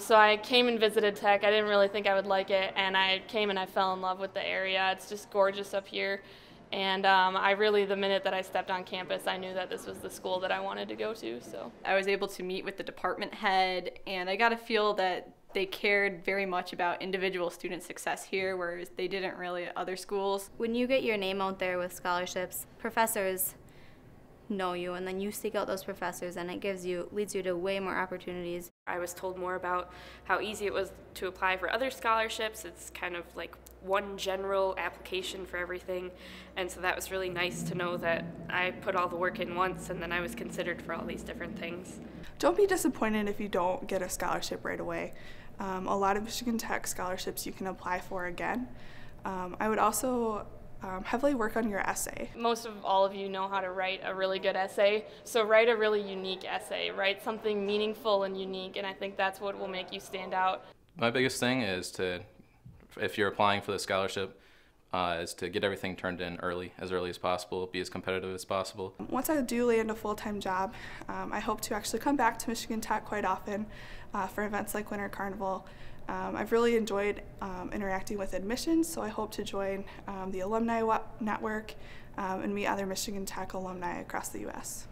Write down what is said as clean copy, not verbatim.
So I came and visited Tech. I didn't really think I would like it, and I came and I fell in love with the area. It's just gorgeous up here, and the minute that I stepped on campus, I knew that this was the school that I wanted to go to. So I was able to meet with the department head, and I got a feel that they cared very much about individual student success here, whereas they didn't really at other schools. When you get your name out there with scholarships, professors know you, and then you seek out those professors, and it leads you to way more opportunities. I was told more about how easy it was to apply for other scholarships. It's kind of like one general application for everything, and so that was really nice to know that I put all the work in once and then I was considered for all these different things. Don't be disappointed if you don't get a scholarship right away. A lot of Michigan Tech scholarships you can apply for again. I would also heavily work on your essay. Most of all of you know how to write a really good essay, so write a really unique essay. Write something meaningful and unique, and I think that's what will make you stand out. My biggest thing is to, if you're applying for the scholarship, is to get everything turned in early as possible, be as competitive as possible. Once I do land a full-time job, I hope to actually come back to Michigan Tech quite often for events like Winter Carnival. I've really enjoyed interacting with admissions, so I hope to join the alumni network and meet other Michigan Tech alumni across the U.S.